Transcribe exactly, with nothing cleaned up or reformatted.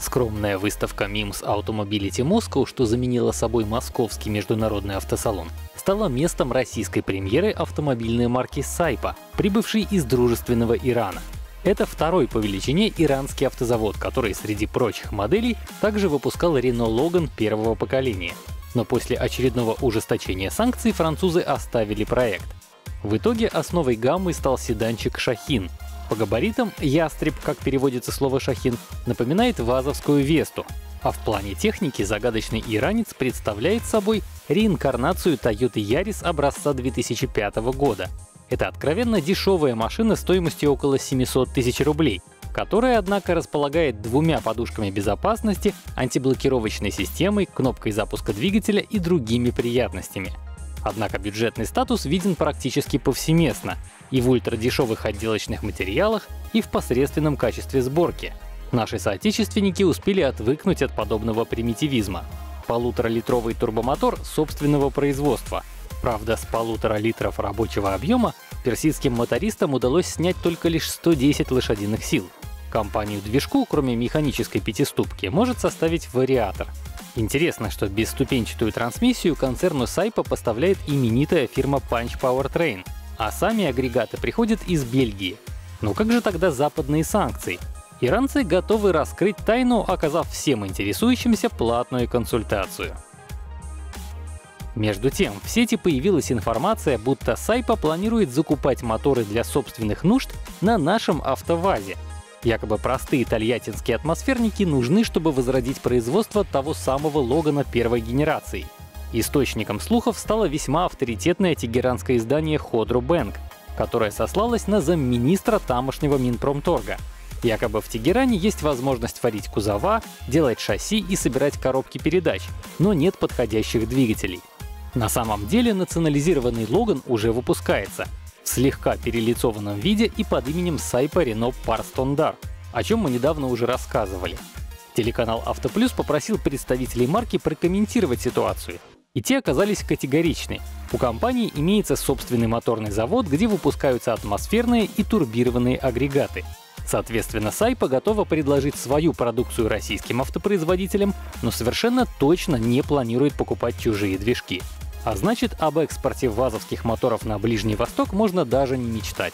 Скромная выставка мимс Automobility Moscow, что заменила собой московский международный автосалон, стала местом российской премьеры автомобильной марки SAIPA, прибывшей из дружественного Ирана. Это второй по величине иранский автозавод, который среди прочих моделей также выпускал Renault Logan первого поколения. Но после очередного ужесточения санкций французы оставили проект. В итоге основой гаммы стал седанчик «Шахин». По габаритам «Ястреб», как переводится слово «Шахин», напоминает вазовскую «Весту». А в плане техники загадочный иранец представляет собой реинкарнацию Toyota Yaris образца две тысячи пятого года. Это откровенно дешевая машина стоимостью около семисот тысяч рублей, которая, однако, располагает двумя подушками безопасности, антиблокировочной системой, кнопкой запуска двигателя и другими приятностями. Однако бюджетный статус виден практически повсеместно и в ультрадешевых отделочных материалах, и в посредственном качестве сборки. Наши соотечественники успели отвыкнуть от подобного примитивизма. Полуторалитровый турбомотор собственного производства. Правда, с полутора литров рабочего объема персидским мотористам удалось снять только лишь сто десять лошадиных сил. Компанию-движку, кроме механической пятиступки, может составить вариатор. Интересно, что бесступенчатую трансмиссию концерну Сайпа поставляет именитая фирма Punch Powertrain, а сами агрегаты приходят из Бельгии. Но как же тогда западные санкции? Иранцы готовы раскрыть тайну, оказав всем интересующимся платную консультацию. Между тем, в сети появилась информация, будто Сайпа планирует закупать моторы для собственных нужд на нашем АвтоВАЗе. Якобы простые тольяттинские атмосферники нужны, чтобы возродить производство того самого Логана первой генерации. Источником слухов стало весьма авторитетное тегеранское издание Khodro Bank, которое сослалось на замминистра тамошнего Минпромторга. Якобы в Тегеране есть возможность варить кузова, делать шасси и собирать коробки передач, но нет подходящих двигателей. На самом деле национализированный Логан уже выпускается в слегка перелицованном виде и под именем Saipa Renault Parstondar, о чем мы недавно уже рассказывали. Телеканал «Автоплюс» попросил представителей марки прокомментировать ситуацию, и те оказались категоричны. У компании имеется собственный моторный завод, где выпускаются атмосферные и турбированные агрегаты. Соответственно, Сайпа готова предложить свою продукцию российским автопроизводителям, но совершенно точно не планирует покупать чужие движки. А значит, об экспорте вазовских моторов на Ближний Восток можно даже не мечтать.